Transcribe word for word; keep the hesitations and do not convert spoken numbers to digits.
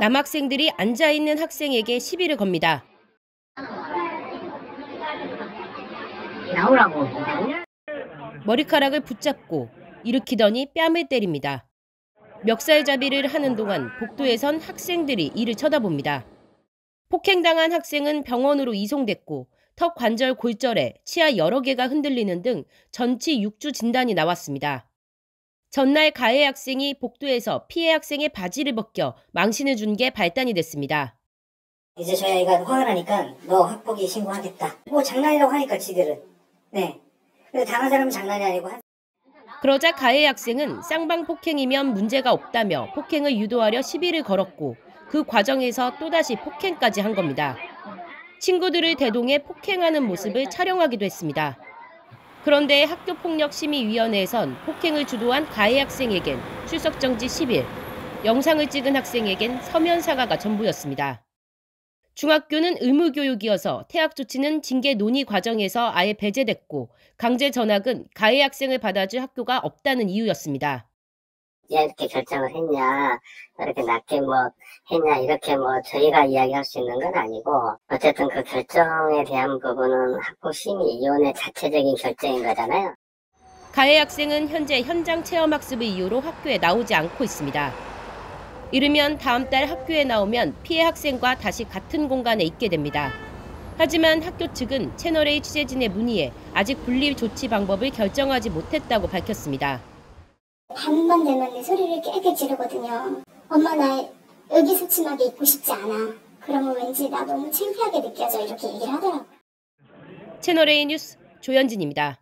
남학생들이 앉아있는 학생에게 시비를 겁니다. 나오라고. 머리카락을 붙잡고 일으키더니 뺨을 때립니다. 멱살잡이를 하는 동안 복도에선 학생들이 이를 쳐다봅니다. 폭행당한 학생은 병원으로 이송됐고 턱 관절 골절에 치아 여러 개가 흔들리는 등 전치 육 주 진단이 나왔습니다. 전날 가해 학생이 복도에서 피해 학생의 바지를 벗겨 망신을 준 게 발단이 됐습니다. 이제 저희 아이가 화가 나니까 너 학폭위 신고하겠다. 뭐 장난이라고 하니까 지들은. 네. 근데 당한 사람은 장난이 아니고. 한... 그러자 가해 학생은 쌍방 폭행이면 문제가 없다며 폭행을 유도하려 시비를 걸었고 그 과정에서 또다시 폭행까지 한 겁니다. 친구들을 대동해 폭행하는 모습을 촬영하기도 했습니다. 그런데 학교폭력심의위원회에선 폭행을 주도한 가해 학생에겐 출석정지 십 일, 영상을 찍은 학생에겐 서면 사과가 전부였습니다. 중학교는 의무교육이어서 퇴학 조치는 징계 논의 과정에서 아예 배제됐고 강제 전학은 가해 학생을 받아줄 학교가 없다는 이유였습니다. 이렇게 결정을 했냐, 이렇게 낮게 뭐 했냐, 이렇게 뭐 저희가 이야기할 수 있는 건 아니고 어쨌든 그 결정에 대한 부분은 학폭심의위원회 자체적인 결정인 거잖아요. 가해 학생은 현재 현장 체험학습을 이유로 학교에 나오지 않고 있습니다. 이르면 다음 달 학교에 나오면 피해 학생과 다시 같은 공간에 있게 됩니다. 하지만 학교 측은 채널A 취재진의 문의에 아직 분리 조치 방법을 결정하지 못했다고 밝혔습니다. 밤만 되면 소리를 깨게 지르거든요. 엄마 나 의기소침하게 있고 싶지 않아. 그러면 왠지 나 너무 창피하게 느껴져 이렇게 얘기를 하더라고요. 채널A 뉴스 조현진입니다.